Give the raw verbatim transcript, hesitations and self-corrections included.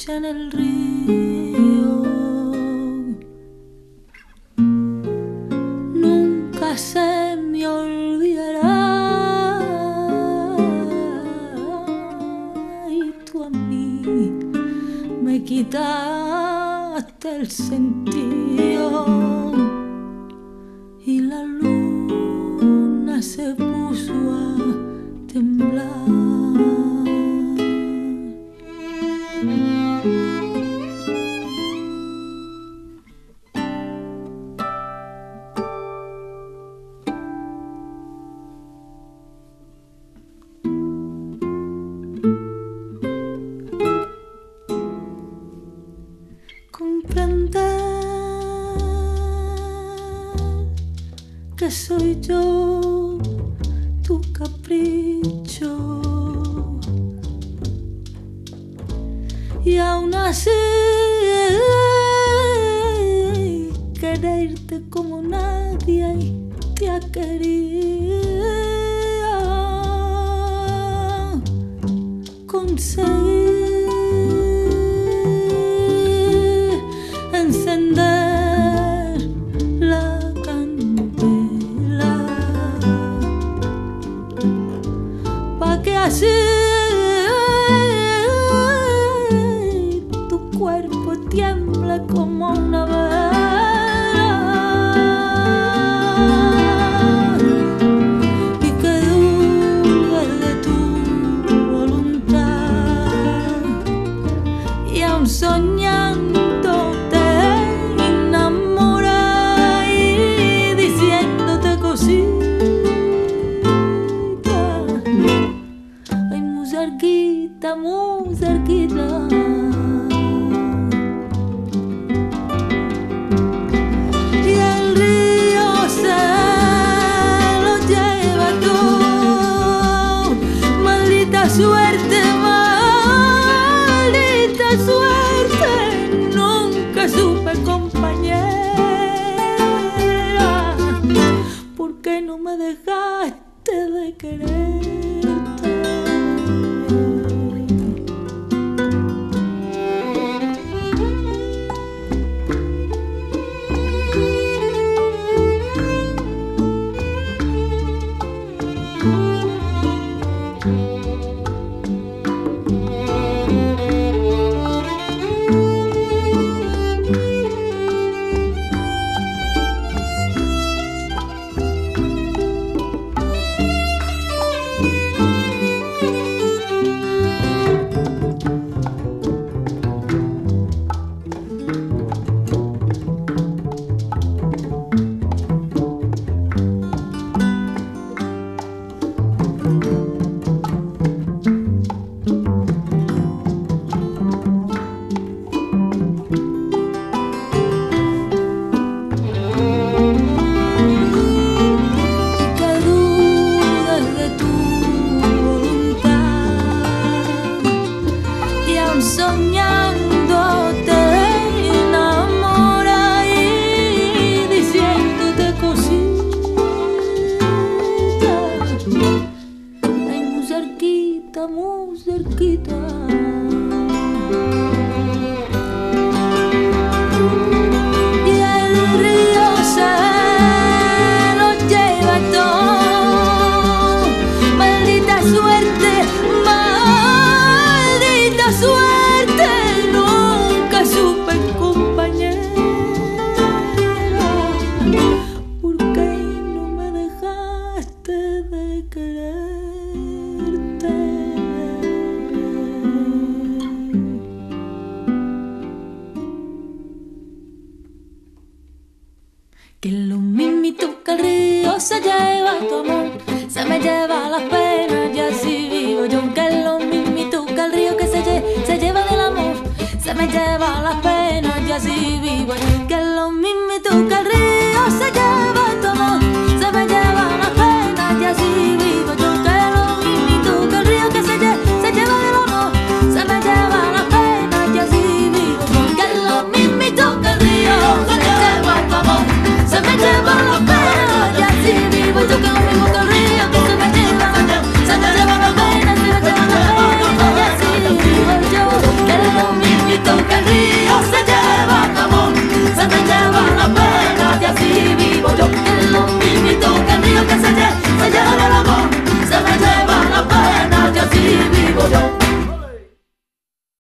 escucha en el río. Nunca se me olvidará. Y tú a mí me quitaste el sentido y la luna se puso a temblar. Comprender que soy yo tu capricho y aún así quererte como nadie te ha querido conseguir. Así tu cuerpo tiembla como una vela y que dudas de tu voluntad y aún soñando te enamoras y diciéndote cositas. Cerquita, muy cerquita. Y el río se lo lleva todo. Maldita suerte, maldita suerte. Nunca supe compañera, ¿por qué no me dejaste de quererte? Soñando te enamoras y diciéndote cositas. Ay, muy cerquita, muy cerquita. Y el río se lo lleva todo. Maldita suerte, maldita suerte. Que lo mismito que el río se lleva tu amor, se me lleva las penas y así vivo yo. Que lo mismito que el río que se, lle se lleva del amor, se me lleva las penas y así vivo yo. Que lo mismito que el